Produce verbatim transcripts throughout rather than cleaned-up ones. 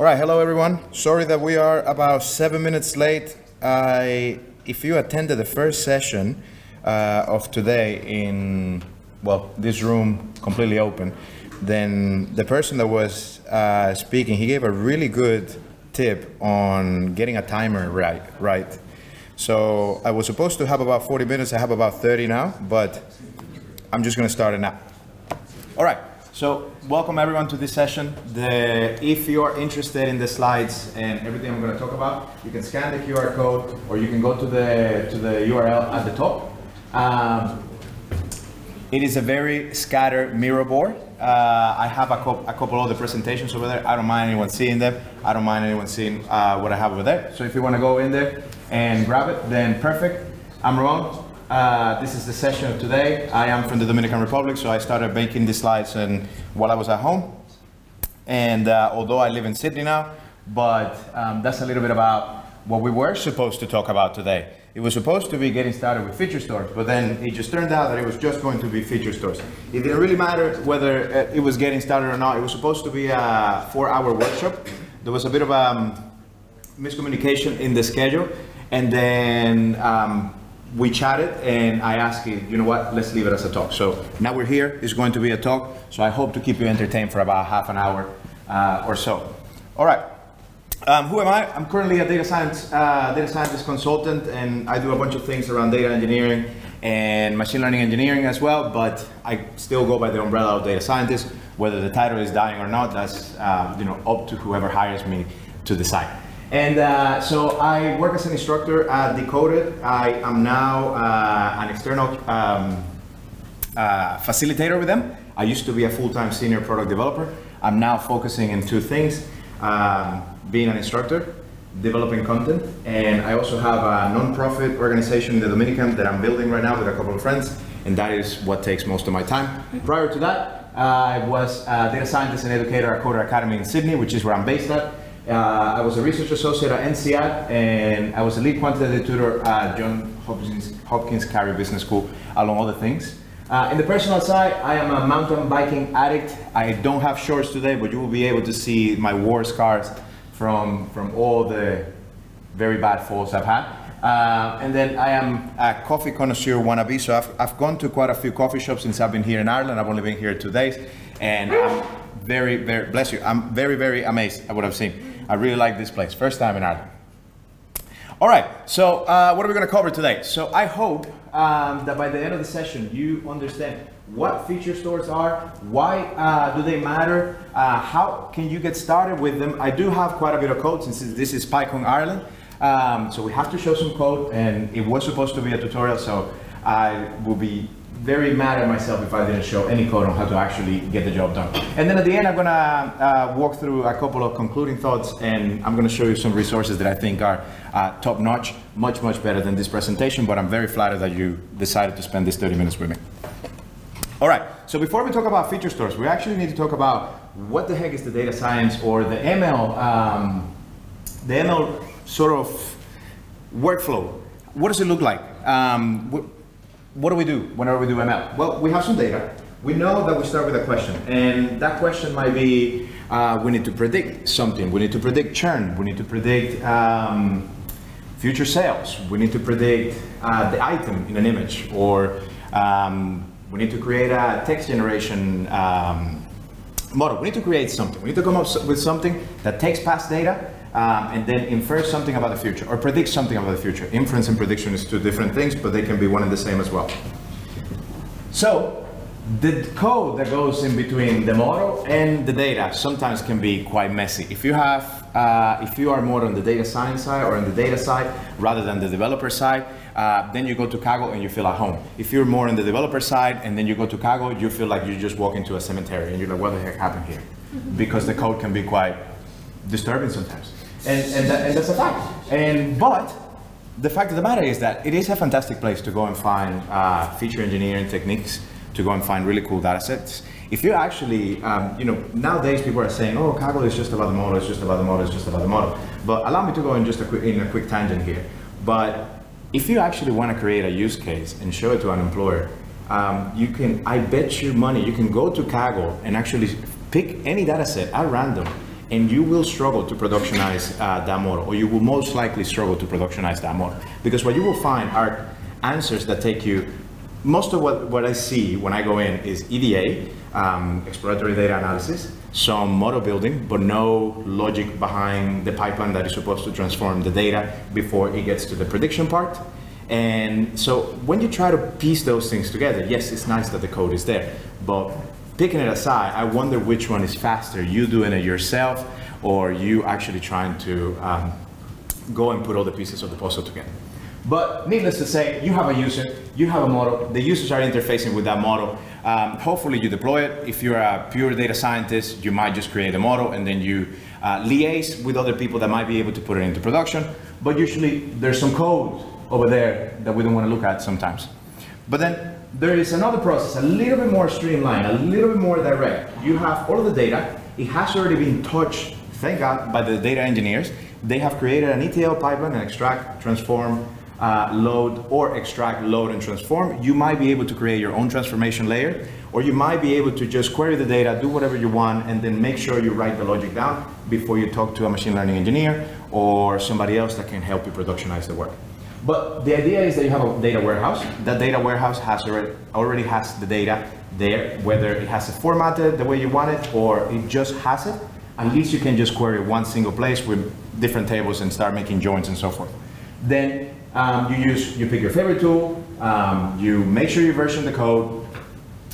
All right, hello everyone. Sorry that we are about seven minutes late. I, if you attended the first session uh, of today in, well, this room completely open, then the person that was uh, speaking, he gave a really good tip on getting a timer right. right. So I was supposed to have about forty minutes, I have about thirty now, but I'm just gonna start it now. All right, so welcome everyone to this session. The, if you are interested in the slides and everything I'm gonna talk about, you can scan the Q R code or you can go to the, to the U R L at the top. Um, it is a very scattered mirror board. Uh, I have a, co a couple other presentations over there. I don't mind anyone seeing them. I don't mind anyone seeing uh, what I have over there. So if you want to go in there and grab it, then perfect. I'm Ron. Uh, this is the session of today. I am from the Dominican Republic, so I started making these slides and while I was at home. And uh, although I live in Sydney now, but um, that's a little bit about what we were supposed to talk about today. It was supposed to be getting started with feature stores, but then it just turned out that it was just going to be feature stores. It didn't really matter whether it was getting started or not. It was supposed to be a four-hour workshop. There was a bit of um, miscommunication in the schedule, and then um, we chatted, and I asked you, you know what, let's leave it as a talk. So now we're here, it's going to be a talk, so I hope to keep you entertained for about half an hour uh, or so. All right. Um, who am I? I'm currently a data science, uh, data scientist consultant, and I do a bunch of things around data engineering and machine learning engineering as well, but I still go by the umbrella of data scientist. Whether the title is dying or not, that's uh, you know, up to whoever hires me to decide. And uh, so I work as an instructor at Decoded. I am now uh, an external um, uh, facilitator with them. I used to be a full-time senior product developer. I'm now focusing in two things. Um, being an instructor, developing content, and I also have a non-profit organization in the Dominican that I'm building right now with a couple of friends, and that is what takes most of my time. Prior to that, uh, I was a data scientist and educator at Code Academy in Sydney, which is where I'm based at. Uh, I was a research associate at N C I, and I was a lead quantitative tutor at John Hopkins, Hopkins Carey Business School, along other things. Uh, in the personal side, I am a mountain biking addict. I don't have shorts today, but you will be able to see my war scars from from all the very bad falls I've had. Uh, and then I am a coffee connoisseur wannabe, so I've, I've gone to quite a few coffee shops since I've been here in Ireland. I've only been here two days, and I'm very, very, bless you, I'm very, very amazed at what I've seen. I really like this place, first time in Ireland. All right, so uh, what are we gonna cover today? So I hope um, that by the end of the session, you understand what feature stores are, why uh, do they matter, uh, how can you get started with them. I do have quite a bit of code since this is PyCon Ireland, um, so we have to show some code, and it was supposed to be a tutorial, so I will be very mad at myself if I didn't show any code on how to actually get the job done. And then at the end, I'm gonna uh, walk through a couple of concluding thoughts, and I'm gonna show you some resources that I think are uh, top-notch, much, much better than this presentation, but I'm very flattered that you decided to spend these thirty minutes with me. All right, so before we talk about feature stores, we actually need to talk about what the heck is the data science or the M L, um, the M L sort of workflow. What does it look like? Um, what, what do we do whenever we do M L? Well, we have some data. We know that we start with a question, and that question might be, uh, we need to predict something. We need to predict churn. We need to predict um, future sales. We need to predict uh, the item in an image, or um, we need to create a text generation um, model. We need to create something. We need to come up with something that takes past data um, and then infers something about the future or predicts something about the future. Inference and prediction is two different things, but they can be one and the same as well. So the code that goes in between the model and the data sometimes can be quite messy. If you have, uh, if you are more on the data science side or on the data side rather than the developer side, Uh, then you go to Kaggle and you feel at home. If you're more on the developer side and then you go to Kaggle, you feel like you just walk into a cemetery and you're like, what the heck happened here? Because the code can be quite disturbing sometimes. And, and, that, and that's a fact. And, but the fact of the matter is that it is a fantastic place to go and find uh, feature engineering techniques, to go and find really cool data sets. If you actually, um, you know, nowadays people are saying, oh, Kaggle is just about the model, it's just about the model, it's just about the model. But allow me to go in just a quick, in a quick tangent here. But if you actually want to create a use case and show it to an employer, um, you can, I bet you money, you can go to Kaggle and actually pick any data set at random and you will struggle to productionize uh, that model, or you will most likely struggle to productionize that model. Because what you will find are answers that take you, most of what, what I see when I go in is E D A, um, exploratory data analysis, some model building, but no logic behind the pipeline that is supposed to transform the data before it gets to the prediction part. And so when you try to piece those things together, yes, it's nice that the code is there, but picking it aside, I wonder which one is faster, you doing it yourself or you actually trying to um, go and put all the pieces of the puzzle together. But needless to say, you have a user, you have a model, the users are interfacing with that model. Um, hopefully you deploy it. If you're a pure data scientist, you might just create a model and then you uh, liaise with other people that might be able to put it into production. But usually there's some code over there that we don't want to look at sometimes. But then there is another process, a little bit more streamlined, a little bit more direct. You have all of the data. It has already been touched, thank God, by the data engineers. They have created an E T L pipeline, an extract, transform, uh, load, or extract, load, and transform. You might be able to create your own transformation layer, or you might be able to just query the data, do whatever you want, and then make sure you write the logic down before you talk to a machine learning engineer or somebody else that can help you productionize the work. But the idea is that you have a data warehouse. That data warehouse has already, already has the data there, whether it has it formatted the way you want it or it just has it. At least you can just query one single place with different tables and start making joins and so forth. Then um, you use, you pick your favorite tool, um, you make sure you version the code,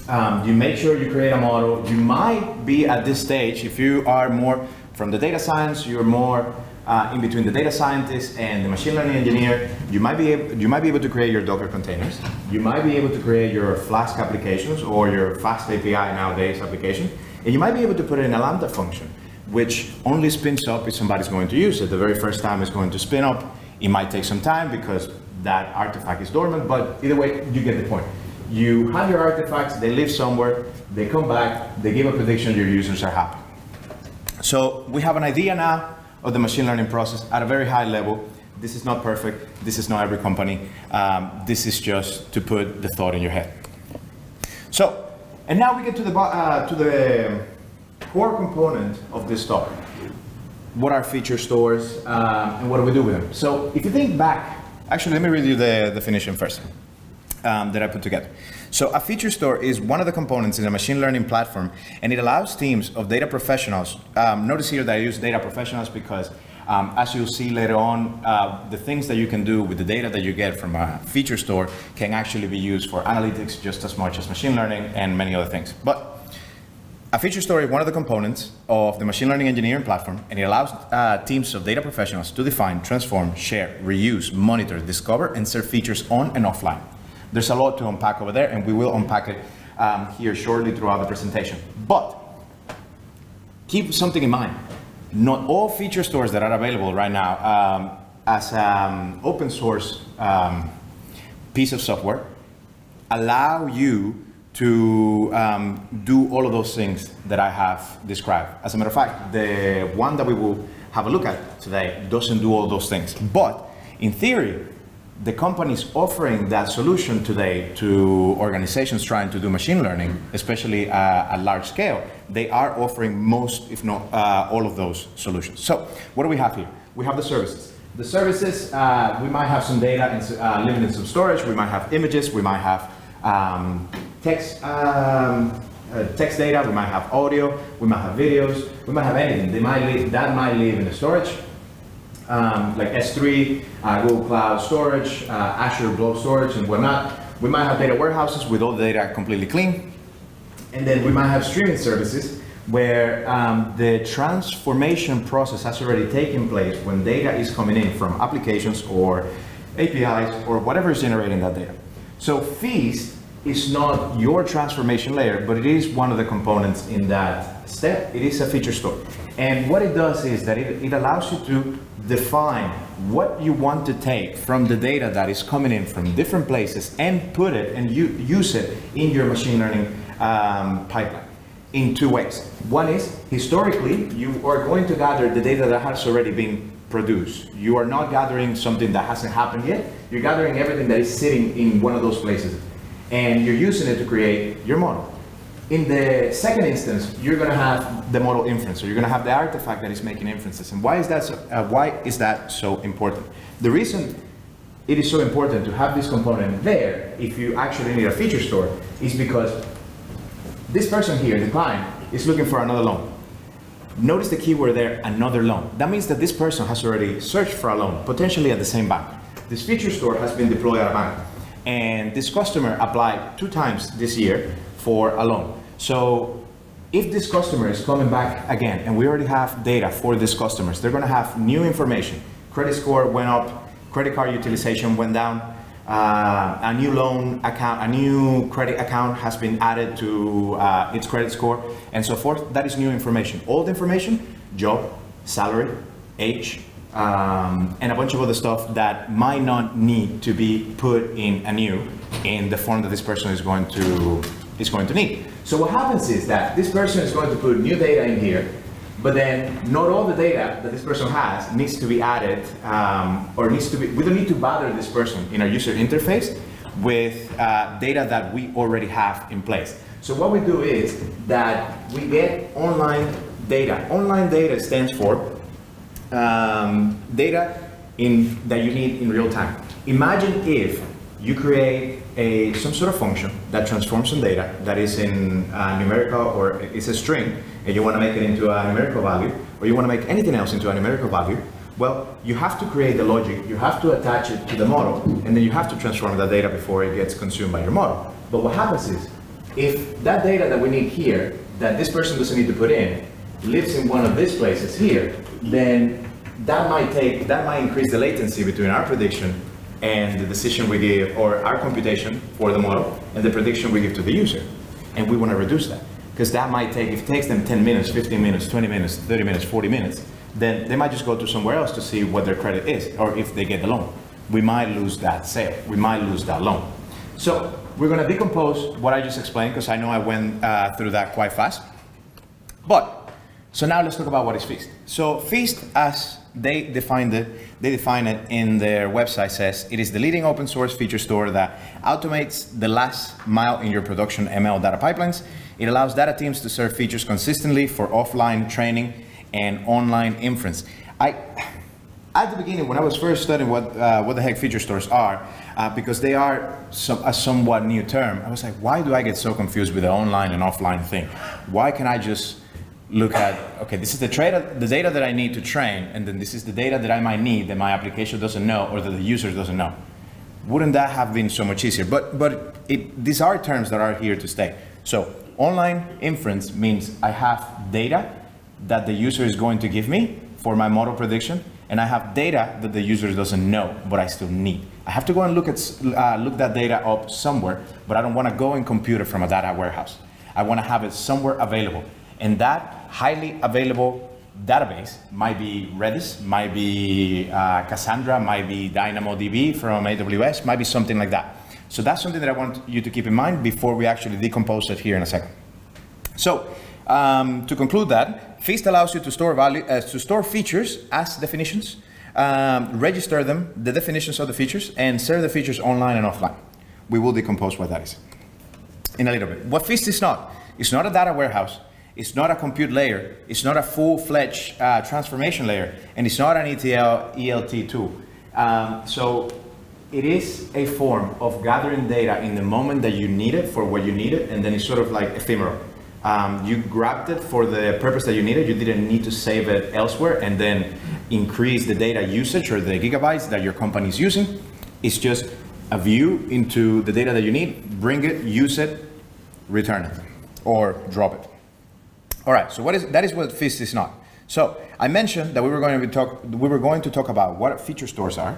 um, you make sure you create a model. You might be at this stage, if you are more from the data science, you're more Uh, in between the data scientist and the machine learning engineer, you might be able, you might be able to create your Docker containers. You might be able to create your Flask applications or your Fast A P I nowadays application, and you might be able to put it in a Lambda function, which only spins up if somebody's going to use it. The very first time it's going to spin up. It might take some time because that artifact is dormant, but either way, you get the point. You have your artifacts, they live somewhere, they come back, they give a prediction, your users are happy. So we have an idea now of the machine learning process at a very high level. This is not perfect. This is not every company. Um, this is just to put the thought in your head. So, and now we get to the, uh, to the core component of this talk. What are feature stores uh, and what do we do with them? So if you think back, actually, let me read you the definition first um, that I put together. So a feature store is one of the components in a machine learning platform, and it allows teams of data professionals. Um, notice here that I use data professionals because um, as you'll see later on, uh, the things that you can do with the data that you get from a feature store can actually be used for analytics just as much as machine learning and many other things. But a feature store is one of the components of the machine learning engineering platform, and it allows uh, teams of data professionals to define, transform, share, reuse, monitor, discover, and serve features on and offline. There's a lot to unpack over there, and we will unpack it um, here shortly throughout the presentation. But keep something in mind. Not all feature stores that are available right now um, as an open source um, piece of software allow you to um, do all of those things that I have described. As a matter of fact, the one that we will have a look at today doesn't do all those things. But in theory, the companies offering that solution today to organizations trying to do machine learning, especially uh, at large scale, they are offering most, if not uh, all of those solutions. So what do we have here? We have the services. The services, uh, we might have some data and, uh, living in some storage. We might have images. We might have um, text, um, uh, text data. We might have audio. We might have videos. We might have anything. They might live, that might live in the storage. Um, like S three, uh, Google Cloud Storage, uh, Azure Blob Storage, and whatnot. We might have data warehouses with all the data completely clean. And then we might have streaming services where um, the transformation process has already taken place when data is coming in from applications or A P Is or whatever is generating that data. So Feast is not your transformation layer, but it is one of the components in that step. It is a feature store. And what it does is that it, it allows you to define what you want to take from the data that is coming in from different places and put it and you use it in your machine learning um, pipeline in two ways. One is, historically, you are going to gather the data that has already been produced. You are not gathering something that hasn't happened yet. You're gathering everything that is sitting in one of those places, and you're using it to create your model. In the second instance, you're going to have the model inference, so you're going to have the artifact that is making inferences. And why is that so, uh, why is that so important? The reason it is so important to have this component there, if you actually need a feature store, is because this person here, the client, is looking for another loan. Notice the keyword there, another loan. That means that this person has already searched for a loan, potentially at the same bank. This feature store has been deployed at a bank, and this customer applied two times this year for a loan. So if this customer is coming back again, and we already have data for these customers, they're gonna have new information. Credit score went up, credit card utilization went down, uh, a new loan account, a new credit account has been added to uh, its credit score, and so forth. That is new information. Old information, job, salary, age, um, and a bunch of other stuff that might not need to be put in anew in the form that this person is going to is going to need. So what happens is that this person is going to put new data in here, but then not all the data that this person has needs to be added, um, or needs to be, we don't need to bother this person in our user interface with uh, data that we already have in place. So what we do is that we get online data. Online data stands for um, data in, that you need in real time. Imagine if you create a, some sort of function that transforms some data that is in uh, numerical, or it's a string, and you want to make it into a numerical value, or you want to make anything else into a numerical value. Well, you have to create the logic, you have to attach it to the model, and then you have to transform that data before it gets consumed by your model. But what happens is, if that data that we need here, that this person doesn't need to put in, lives in one of these places here, then that might take, that might increase the latency between our prediction and the decision we give, or our computation for the model, and the prediction we give to the user. And we want to reduce that, because that might take, if it takes them ten minutes, fifteen minutes, twenty minutes, thirty minutes, forty minutes, then they might just go to somewhere else to see what their credit is, or if they get the loan. We might lose that sale, we might lose that loan. So we're going to decompose what I just explained, because I know I went uh, through that quite fast. But, so now let's talk about what is Feast. So Feast, as They defined it, they define it in their website, says it is the leading open source feature store that automates the last mile in your production M L data pipelines. It allows data teams to serve features consistently for offline training and online inference. I, at the beginning, when I was first studying what, uh, what the heck feature stores are, uh, because they are some, a somewhat new term, I was like, why do I get so confused with the online and offline thing? Why can't I just look at, okay, this is the, trade, the data that I need to train, and then this is the data that I might need that my application doesn't know, or that the user doesn't know. Wouldn't that have been so much easier? But, but it, these are terms that are here to stay. So online inference means I have data that the user is going to give me for my model prediction, and I have data that the user doesn't know, but I still need. I have to go and look, at, uh, look that data up somewhere, but I don't want to go and compute it from a data warehouse. I want to have it somewhere available. And that highly available database might be Redis, might be uh, Cassandra, might be DynamoDB from A W S, might be something like that. So that's something that I want you to keep in mind before we actually decompose it here in a second. So um, to conclude that, Feast allows you to store value, uh, to store features as definitions, um, register them, the definitions of the features, and serve the features online and offline. We will decompose what that is in a little bit. What Feast is not, it's not a data warehouse. It's not a compute layer, it's not a full-fledged uh, transformation layer, and it's not an E T L, E L T tool. Um, so it is a form of gathering data in the moment that you need it for what you need it, and then it's sort of like ephemeral. Um, you grabbed it for the purpose that you needed, you didn't need to save it elsewhere and then increase the data usage or the gigabytes that your company is using. It's just a view into the data that you need, bring it, use it, return it, or drop it. All right, so what is, that is what Feast is not. So I mentioned that we were going to be talk, we were going to talk about what feature stores are,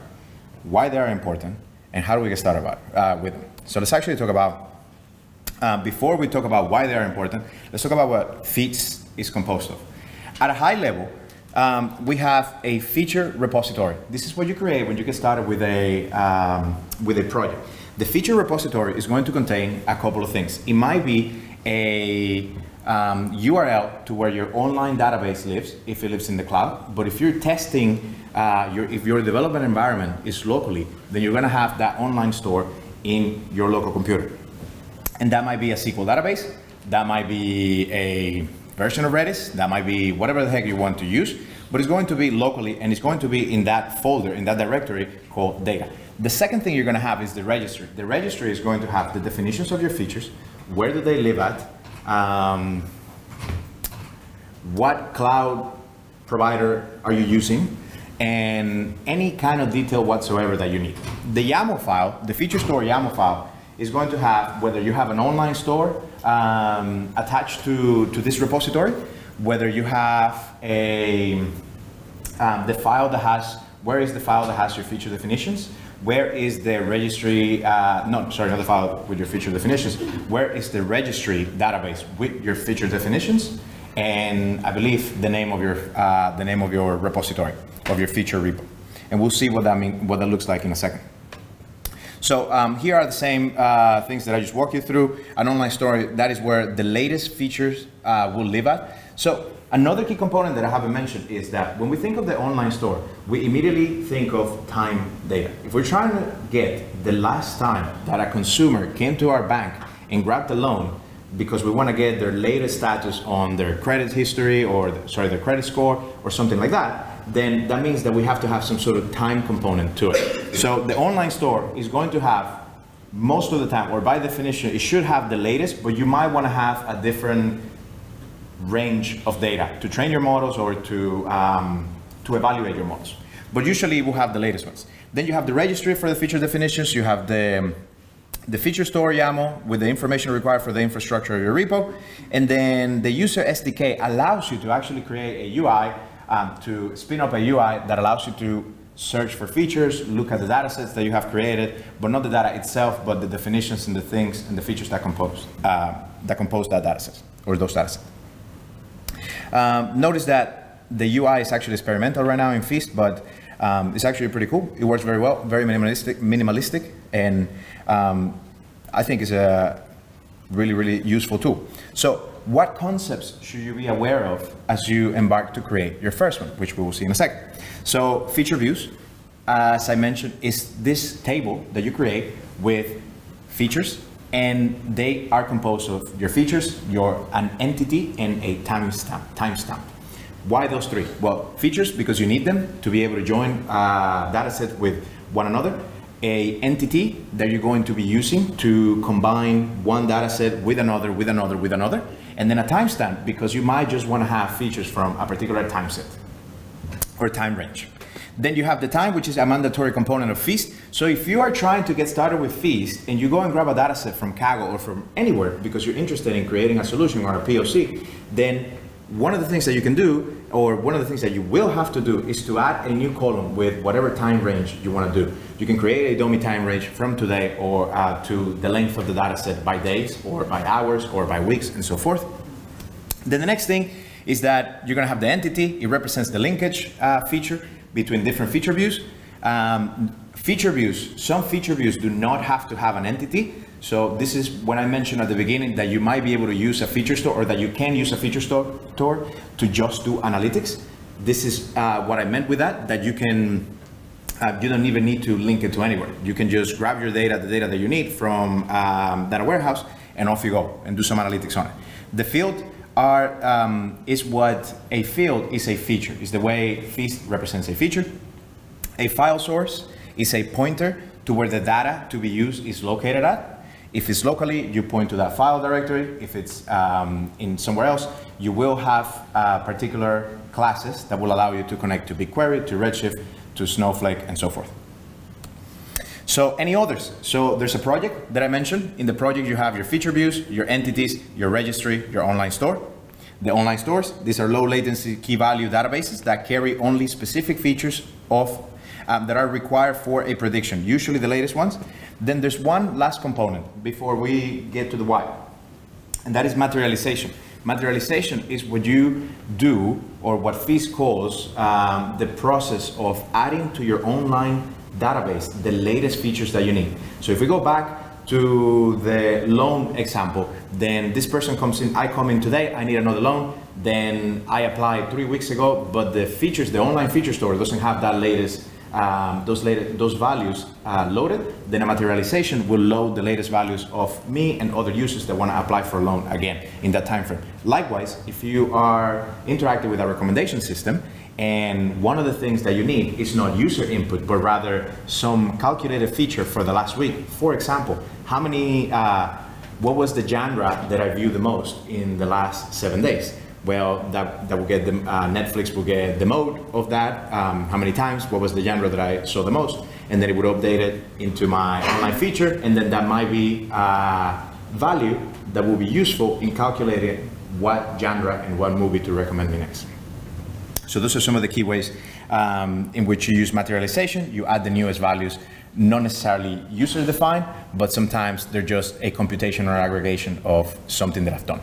why they are important, and how do we get started about, uh, with them. So let's actually talk about, uh, before we talk about why they are important, let's talk about what Feast is composed of. At a high level, um, we have a feature repository. This is what you create when you get started with a, um, with a project. The feature repository is going to contain a couple of things. It might be a Um, U R L to where your online database lives, if it lives in the cloud. But if you're testing, uh, your, if your development environment is locally, then you're going to have that online store in your local computer. And that might be a S Q L database, that might be a version of Redis, that might be whatever the heck you want to use, but it's going to be locally and it's going to be in that folder, in that directory called data. The second thing you're going to have is the registry. The registry is going to have the definitions of your features, where do they live at, um, what cloud provider are you using, and any kind of detail whatsoever that you need. The YAML file, the feature store YAML file, is going to have whether you have an online store um, attached to, to this repository, whether you have a, um, the file that has, where is the file that has your feature definitions, where is the registry, uh, no, sorry, not the file with your feature definitions, where is the registry database with your feature definitions, and I believe the name of your, uh, the name of your repository, of your feature repo. And we'll see what that, mean, what that looks like in a second. So um, here are the same uh, things that I just walked you through. An online store, that is where the latest features uh, will live at. So another key component that I haven't mentioned is that when we think of the online store, we immediately think of time data. If we're trying to get the last time that a consumer came to our bank and grabbed a loan because we want to get their latest status on their credit history or, the, sorry, their credit score or something like that, then that means that we have to have some sort of time component to it. So the online store is going to have most of the time, or by definition, it should have the latest, but you might want to have a different range of data to train your models or to, um, to evaluate your models. But usually we'll have the latest ones. Then you have the registry for the feature definitions. You have the, the feature store YAML with the information required for the infrastructure of your repo. And then the user S D K allows you to actually create a U I Um, to spin up a U I that allows you to search for features, look at the data sets that you have created, but not the data itself, but the definitions and the things and the features that compose, uh, that, compose that data set or those data sets. Um, notice that the U I is actually experimental right now in Feast, but um, it's actually pretty cool. It works very well, very minimalistic, minimalistic and um, I think it's a really, really useful tool. So, what concepts should you be aware of as you embark to create your first one, which we will see in a second. So feature views, as I mentioned, is this table that you create with features, and they are composed of your features, your an entity, and a timestamp. timestamp. Why those three? Well, features, because you need them to be able to join a data set with one another. A entity that you're going to be using to combine one data set with another, with another, with another. And then a timestamp, because you might just want to have features from a particular time set or time range. Then you have the time, which is a mandatory component of Feast. So if you are trying to get started with Feast and you go and grab a data set from Kaggle or from anywhere because you're interested in creating a solution or a P O C, then one of the things that you can do, or one of the things that you will have to do, is to add a new column with whatever time range you want to do. You can create a dummy time range from today or uh, to the length of the data set by days or by hours or by weeks and so forth. Then the next thing is that you're going to have the entity. It represents the linkage uh, feature between different feature views. Um, feature views, some feature views do not have to have an entity. So this is when I mentioned at the beginning that you might be able to use a feature store, or that you can use a feature store to just do analytics. This is uh, what I meant with that, that you can, uh, you don't even need to link it to anywhere. You can just grab your data, the data that you need from um, data warehouse, and off you go and do some analytics on it. The field are, um, is what a field is a feature, is the way Feast represents a feature. A file source is a pointer to where the data to be used is located at. If it's locally, you point to that file directory. If it's um, in somewhere else, you will have uh, particular classes that will allow you to connect to BigQuery, to Redshift, to Snowflake, and so forth. So any others? So there's a project that I mentioned. In the project, you have your feature views, your entities, your registry, your online store. The online stores, these are low latency key value databases that carry only specific features of Um, that are required for a prediction, usually the latest ones. Then there's one last component before we get to the why, and that is materialization. Materialization is what you do, or what Feast calls um, the process of adding to your online database the latest features that you need. So if we go back to the loan example, then this person comes in, I come in today, I need another loan, then I applied three weeks ago, but the features, the online feature store doesn't have that latest um, those, later, those values uh, loaded, then a materialization will load the latest values of me and other users that want to apply for a loan again in that time frame. Likewise, if you are interacting with our recommendation system, and one of the things that you need is not user input, but rather some calculated feature for the last week. For example, how many, uh, what was the genre that I viewed the most in the last seven days? Well, that, that will get the, uh, Netflix will get the mode of that, um, how many times, what was the genre that I saw the most? And then it would update it into my online feature, and then that might be uh, value that will be useful in calculating what genre and what movie to recommend me next. So those are some of the key ways um, in which you use materialization. You add the newest values, not necessarily user-defined, but sometimes they're just a computation or aggregation of something that I've done.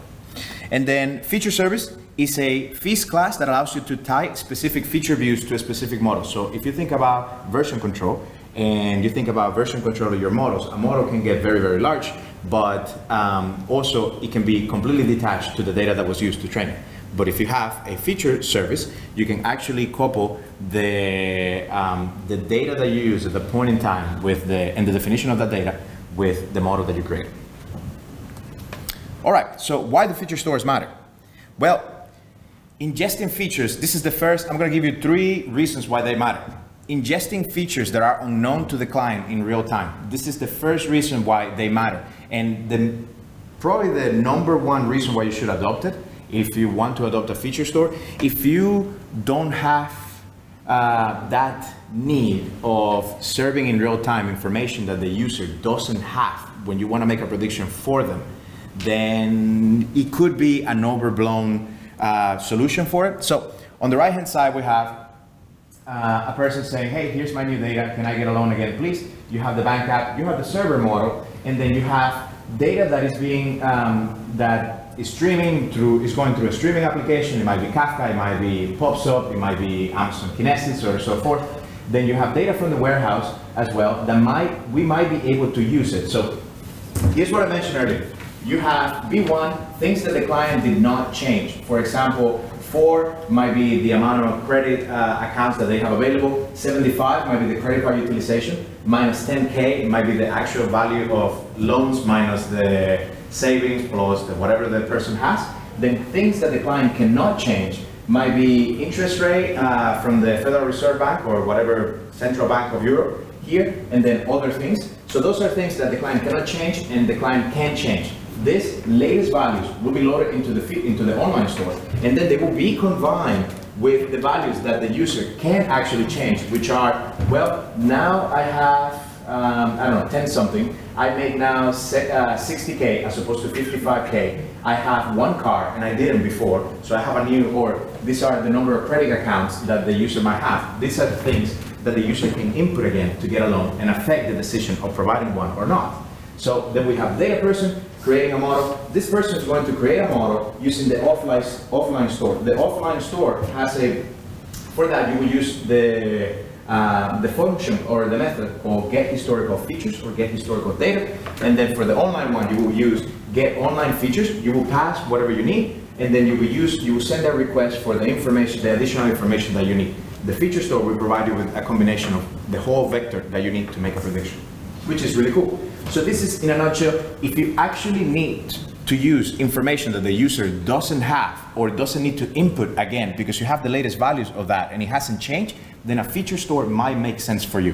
And then feature service is a Feast class that allows you to tie specific feature views to a specific model. So if you think about version control, and you think about version control of your models, a model can get very, very large, but um, also it can be completely detached to the data that was used to train it. But if you have a feature service, you can actually couple the, um, the data that you use at the point in time with the, and the definition of that data with the model that you create. All right, so why do feature stores matter? Well, ingesting features, this is the first, I'm gonna give you three reasons why they matter. Ingesting features that are unknown to the client in real time. This is the first reason why they matter. And the, probably the number one reason why you should adopt it if you want to adopt a feature store, if you don't have uh, that need of serving in real time information that the user doesn't have when you want to make a prediction for them, then it could be an overblown uh, solution for it. So on the right hand side, we have uh, a person saying, hey, here's my new data. Can I get a loan again, please? You have the bank app, you have the server model, and then you have data that is being, um, that is streaming through, is going through a streaming application. It might be Kafka, it might be Pub Sub, it might be Amazon Kinesis, or so forth. Then you have data from the warehouse as well that might, we might be able to use it. So here's what I mentioned earlier. You have B one, things that the client did not change. For example, four might be the amount of credit uh, accounts that they have available. seventy-five might be the credit card utilization. Minus ten K might be the actual value of loans minus the savings plus the whatever the person has. Then things that the client cannot change might be interest rate uh, from the Federal Reserve Bank or whatever central bank of Europe here, and then other things. So those are things that the client cannot change and the client can change. These latest values will be loaded into the, into the online store, and then they will be combined with the values that the user can actually change, which are, well, now I have Um, I don't know, ten something, I make now uh, sixty K as opposed to fifty-five K, I have one car and I didn't before, so I have a new, or these are the number of credit accounts that the user might have. These are the things that the user can input again to get a loan and affect the decision of providing one or not. So then we have data person creating a model. This person is going to create a model using the offline, offline store. The offline store has a, for that you will use the Uh, the function or the method called get historical features or get historical data, and then for the online one you will use get online features. You will pass whatever you need, and then you will use you will send a request for the information, the additional information that you need. The feature store will provide you with a combination of the whole vector that you need to make a prediction, which is really cool. So this is in a nutshell, if you actually need to use information that the user doesn't have or doesn't need to input again because you have the latest values of that and it hasn't changed, then a feature store might make sense for you.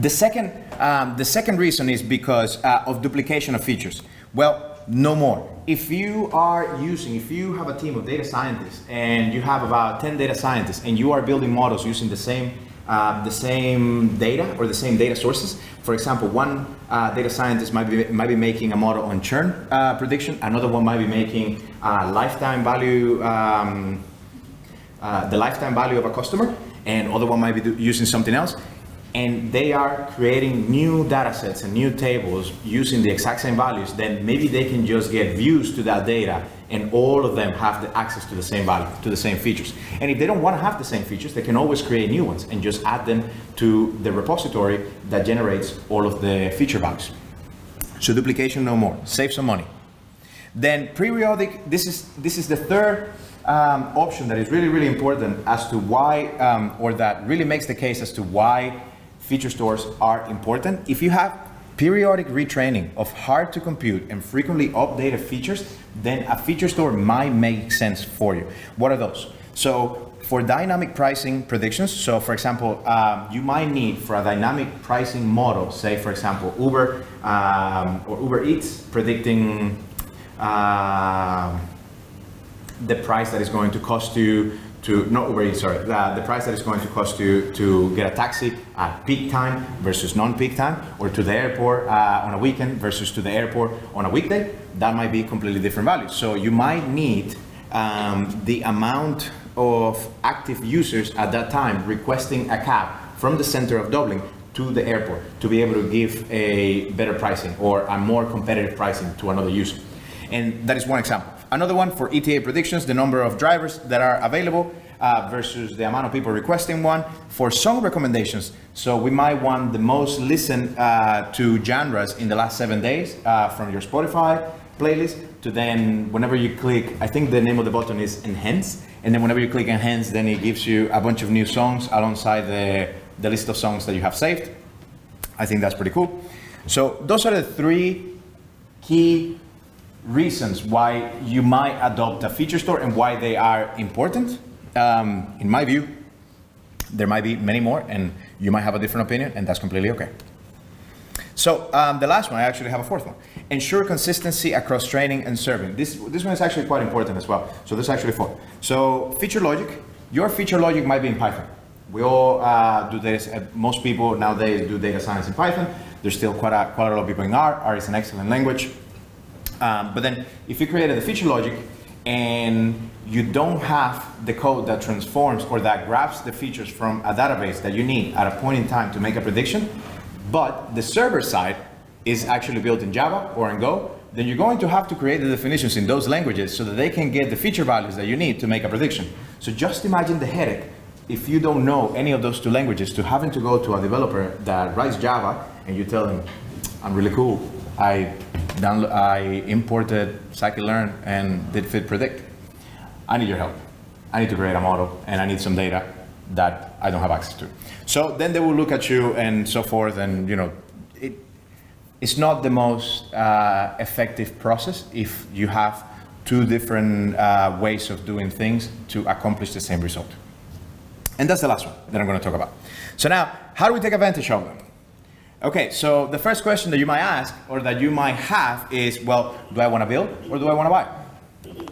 The second, um, the second reason is because uh, of duplication of features. Well, no more. If you are using, if you have a team of data scientists and you have about ten data scientists and you are building models using the same Uh, the same data or the same data sources. For example, one uh, data scientist might be, might be making a model on churn uh, prediction. Another one might be making uh, lifetime value, um, uh, the lifetime value of a customer. And other one might be do, using something else. And they are creating new data sets and new tables using the exact same values. Then maybe they can just get views to that data and all of them have the access to the same value, to the same features. And if they don't want to have the same features, they can always create new ones and just add them to the repository that generates all of the feature values. So duplication no more, save some money. Then periodic, this is, this is the third um, option that is really, really important as to why, um, or that really makes the case as to why feature stores are important. If you have periodic retraining of hard to compute and frequently updated features, then a feature store might make sense for you. What are those? So for dynamic pricing predictions, so for example, um, you might need for a dynamic pricing model, say for example, Uber um, or Uber Eats predicting uh, the price that is going to cost you to, not Uber Eats, sorry, uh, the price that it's going to cost you to get a taxi at peak time versus non-peak time, or to the airport uh, on a weekend versus to the airport on a weekday, that might be completely different values. So you might need um, the amount of active users at that time requesting a cab from the center of Dublin to the airport to be able to give a better pricing or a more competitive pricing to another user. And that is one example. Another one for E T A predictions, the number of drivers that are available uh, versus the amount of people requesting one. For song recommendations, so we might want the most listened uh, to genres in the last seven days uh, from your Spotify playlist to then whenever you click, I think the name of the button is Enhance, and then whenever you click Enhance, then it gives you a bunch of new songs alongside the, the list of songs that you have saved. I think that's pretty cool. So those are the three key reasons why you might adopt a feature store and why they are important. Um, in my view, there might be many more and you might have a different opinion, and that's completely okay. So um, the last one, I actually have a fourth one. Ensure consistency across training and serving. This, this one is actually quite important as well. So there's actually four. So feature logic, your feature logic might be in Python. We all uh, do this, uh, most people nowadays do data science in Python. There's still quite a, quite a lot of people in R. R is an excellent language. Um, but then if you created the feature logic and you don't have the code that transforms or that grabs the features from a database that you need at a point in time to make a prediction, but the server side is actually built in Java or in Go, then you're going to have to create the definitions in those languages so that they can get the feature values that you need to make a prediction. So just imagine the headache if you don't know any of those two languages to having to go to a developer that writes Java and you tell him, I'm really cool. I download, I imported scikit-learn and did fit predict. I need your help. I need to create a model and I need some data that I don't have access to. So then they will look at you and so forth, and you know, it, it's not the most uh, effective process if you have two different uh, ways of doing things to accomplish the same result. And that's the last one that I'm going to talk about. So now, how do we take advantage of them? Okay, so the first question that you might ask or that you might have is, well, do I want to build or do I want to buy?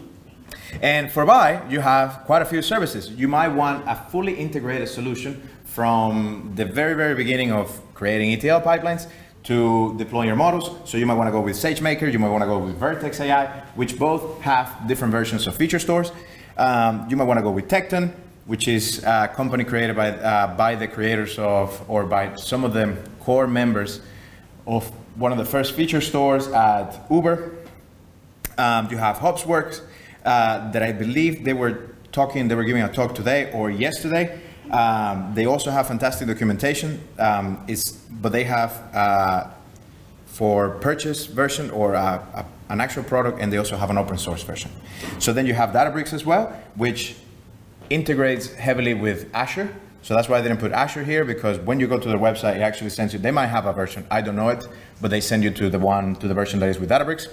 And for buy, you have quite a few services. You might want a fully integrated solution from the very, very beginning of creating E T L pipelines to deploying your models. So you might want to go with SageMaker, you might want to go with Vertex A I, which both have different versions of feature stores. Um, you might want to go with Tecton, which is a company created by, uh, by the creators of, or by some of the core members of one of the first feature stores at Uber. Um, you have Hopsworks, uh, that I believe they were talking, they were giving a talk today or yesterday. Um, they also have fantastic documentation, um, it's, but they have uh, for purchase version or a, a, an actual product, and they also have an open source version. So then you have Databricks as well, which integrates heavily with Azure. So that's why I didn't put Azure here, because when you go to their website, it actually sends you, they might have a version, I don't know it, but they send you to the one, to the version that is with Databricks.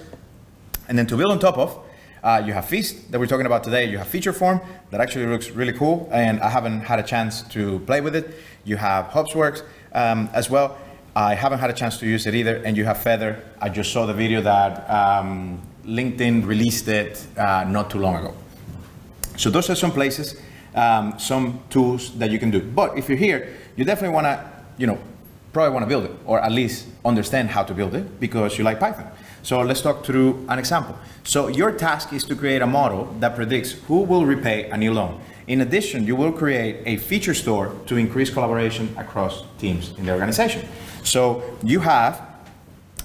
And then to build on top of, uh, you have Feast that we're talking about today. You have Feature Form that actually looks really cool, and I haven't had a chance to play with it. You have Hopsworks um, as well. I haven't had a chance to use it either. And you have Feather. I just saw the video that um, LinkedIn released it uh, not too long ago. So those are some places, um, some tools that you can do. But if you're here, you definitely want to, you know, probably want to build it, or at least understand how to build it because you like Python. So let's talk through an example. So your task is to create a model that predicts who will repay a new loan. In addition, you will create a feature store to increase collaboration across teams in the organization. So you have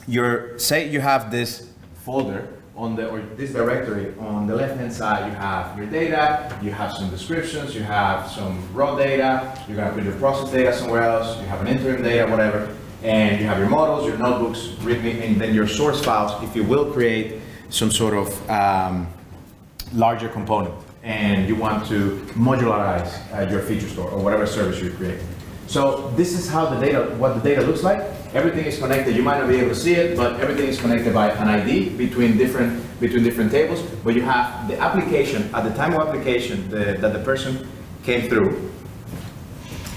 your, say you have this folder on the, or this directory, on the left-hand side, you have your data, you have some descriptions, you have some raw data, you're gonna put your process data somewhere else, you have an interim data, whatever, and you have your models, your notebooks, readme, and then your source files, if you will create some sort of um, larger component and you want to modularize uh, your feature store or whatever service you're creating. So this is how the data, what the data looks like. Everything is connected. You might not be able to see it, but everything is connected by an I D between different between different tables. But you have the application at the time of application the, that the person came through.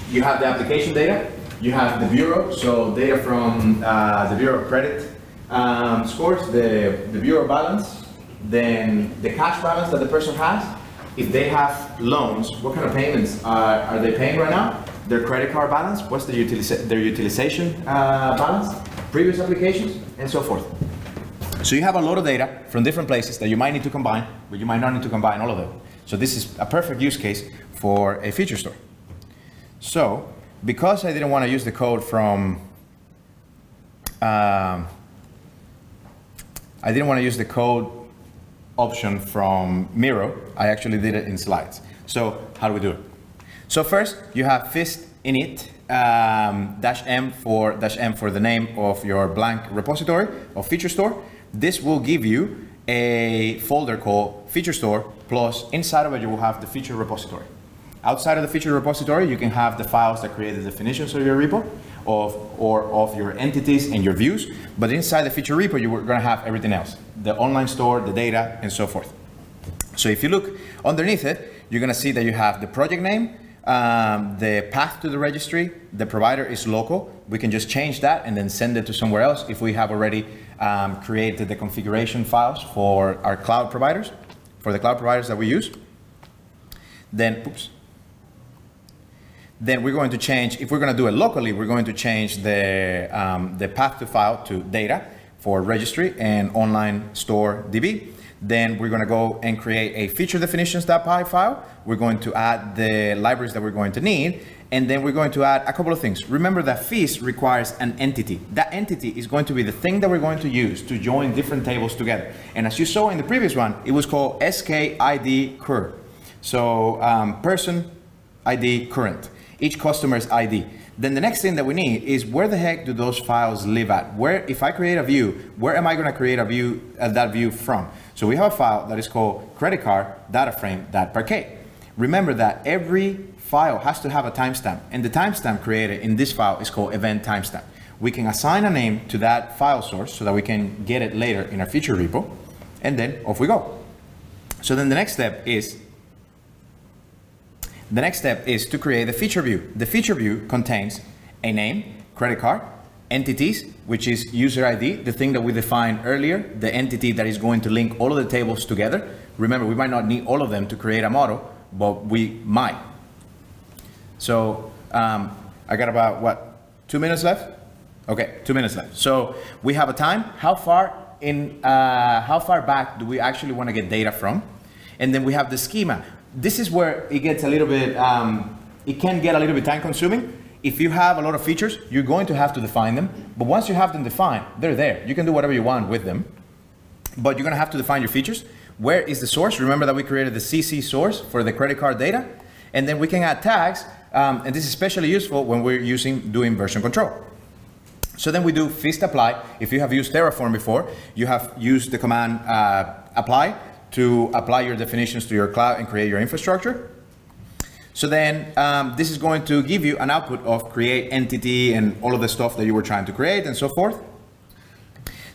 You have the application data. You have the bureau, so data from uh, the bureau of credit um, scores, the the bureau balance, then the cash balance that the person has. If they have loans, what kind of payments are, are they paying right now? Their credit card balance, what's their, utiliza their utilization uh, balance, previous applications, and so forth. So you have a lot of data from different places that you might need to combine, but you might not need to combine all of them. So this is a perfect use case for a feature store. So because I didn't want to use the code from, um, I didn't want to use the code option from Miro, I actually did it in slides. So how do we do it? So first, you have Feast init um, dash m for dash m for the name of your blank repository of feature store. This will give you a folder called feature store. Plus, inside of it, you will have the feature repository. Outside of the feature repository, you can have the files that create the definitions of your repo, of or of your entities and your views. But inside the feature repo, you are going to have everything else: the online store, the data, and so forth. So if you look underneath it, you're going to see that you have the project name. Um, the path to the registry, the provider is local. We can just change that and then send it to somewhere else if we have already um, created the configuration files for our cloud providers, for the cloud providers that we use. Then, oops. Then we're going to change, if we're going to do it locally, we're going to change the, um, the path to file to data for registry and online store D B. Then we're going to go and create a feature definitions.py file. We're going to add the libraries that we're going to need. And then we're going to add a couple of things. Remember that Feast requires an entity. That entity is going to be the thing that we're going to use to join different tables together. And as you saw in the previous one, it was called S K I D cur. So um, person I D current, each customer's I D. Then the next thing that we need is where the heck do those files live at? Where, if I create a view, where am I going to create a view, uh, that view from? So we have a file that is called credit card data frame dot parquet. Remember that every file has to have a timestamp, and the timestamp created in this file is called event timestamp. We can assign a name to that file source so that we can get it later in our feature repo, and then off we go. So then the next step is the next step is to create a feature view. The feature view contains a name, credit card, entities, which is user I D, the thing that we defined earlier, the entity that is going to link all of the tables together. Remember, we might not need all of them to create a model, but we might. So um, I got about, what, two minutes left? Okay, two minutes left. So we have a time. How far in, uh, how far back do we actually want to get data from? And then we have the schema. This is where it gets a little bit, um, it can get a little bit time consuming. If you have a lot of features, you're going to have to define them. But once you have them defined, they're there. You can do whatever you want with them. But you're going to have to define your features. Where is the source? Remember that we created the C C source for the credit card data. And then we can add tags. Um, and this is especially useful when we're using doing version control. So then we do Feast apply. If you have used Terraform before, you have used the command uh, apply to apply your definitions to your cloud and create your infrastructure. So then um, this is going to give you an output of create entity and all of the stuff that you were trying to create and so forth.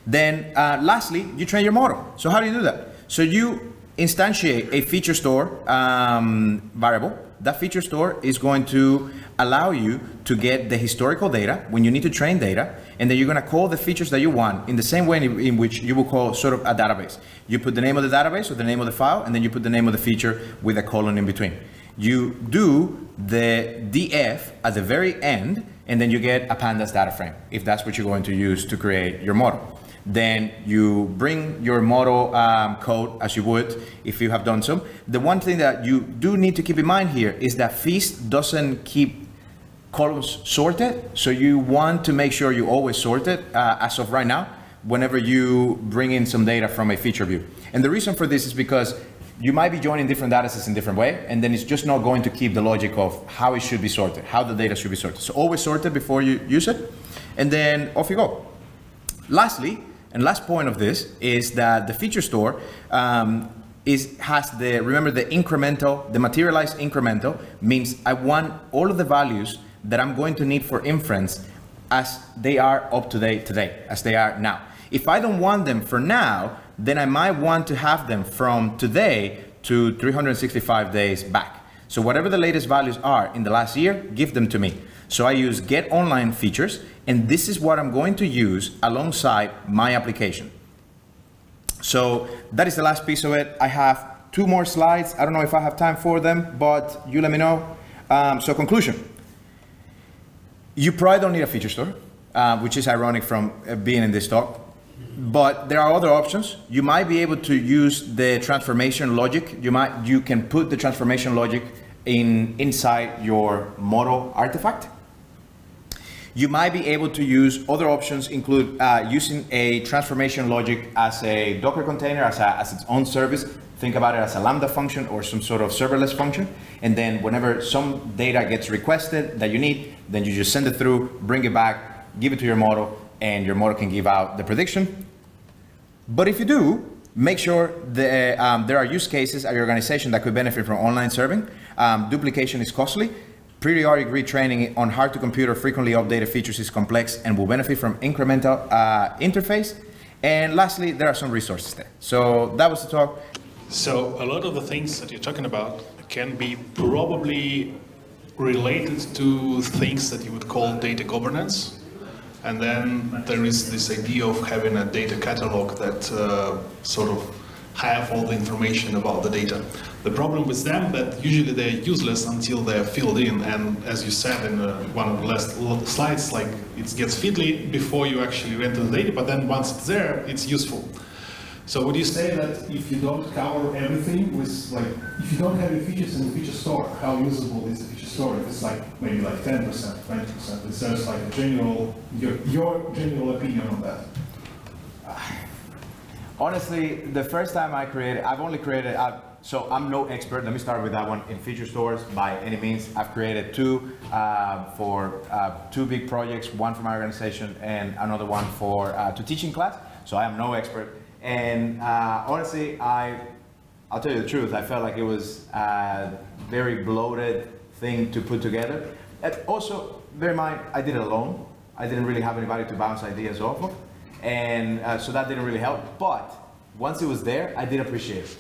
Then uh, lastly, you train your model. So how do you do that? So you instantiate a feature store um, variable. That feature store is going to allow you to get the historical data when you need to train data, and then you're going to call the features that you want in the same way in which you will call sort of a database. You put the name of the database or the name of the file, and then you put the name of the feature with a colon in between. You do the D F at the very end, and then you get a pandas data frame, if that's what you're going to use to create your model. Then you bring your model um, code as you would if you have done so. The one thing that you do need to keep in mind here is that Feast doesn't keep columns sorted, so you want to make sure you always sort it uh, as of right now whenever you bring in some data from a feature view. And the reason for this is because you might be joining different datasets in different way, and then it's just not going to keep the logic of how it should be sorted, how the data should be sorted. So always sort it before you use it, and then off you go. Lastly, and last point of this is that the feature store um, is has the, remember the incremental, the materialized incremental means I want all of the values that I'm going to need for inference as they are up to date today, as they are now. If I don't want them for now, then I might want to have them from today to three hundred sixty-five days back. So whatever the latest values are in the last year, give them to me. So I use get online features, and this is what I'm going to use alongside my application. So that is the last piece of it. I have two more slides. I don't know if I have time for them, but you let me know. Um, so conclusion, you probably don't need a feature store, uh, which is ironic from uh, being in this talk, but there are other options. You might be able to use the transformation logic. You might, you can put the transformation logic in inside your model artifact. You might be able to use other options, include uh, using a transformation logic as a Docker container, as, a, as its own service. Think about it as a Lambda function or some sort of serverless function. And then whenever some data gets requested that you need, then you just send it through, bring it back, give it to your model, and your model can give out the prediction. But if you do, make sure that um, there are use cases at your organization that could benefit from online serving. Um, duplication is costly. Periodic retraining on hard-to-compute or frequently updated features is complex and will benefit from incremental uh, interface. And lastly, there are some resources there. So that was the talk. So a lot of the things that you're talking about can be probably related to things that you would call data governance. And then there is this idea of having a data catalog that uh, sort of have all the information about the data. The problem with them that usually they're useless until they're filled in. And as you said in uh, one of the last slides, like it gets fiddly before you actually enter the data, but then once it's there, it's useful. So would you say that if you don't cover everything with, like, if you don't have the features in the feature store, how usable is the feature store? If it's like maybe like ten percent, twenty percent, it's just like a general, your, your general opinion on that? Honestly, the first time I created, I've only created, I've, so I'm no expert. Let me start with that one in feature stores by any means. I've created two uh, for uh, two big projects, one for my organization and another one for uh, to teaching class. So I am no expert. And uh, honestly, I, I'll tell you the truth, I felt like it was a very bloated thing to put together. And also, bear in mind, I did it alone. I didn't really have anybody to bounce ideas off of. And uh, so that didn't really help. But once it was there, I did appreciate it.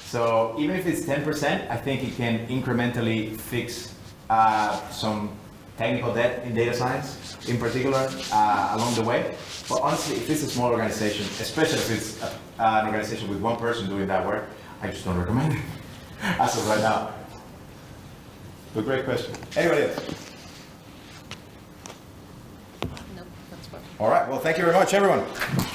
So even if it's ten percent, I think it can incrementally fix uh, some technical debt in data science, in particular, uh, along the way. But honestly, if it's a small organization, especially if it's a, uh, an organization with one person doing that work, I just don't recommend it as of right now. But great question. Anybody else? No, that's fine. All right, well, thank you very much, everyone.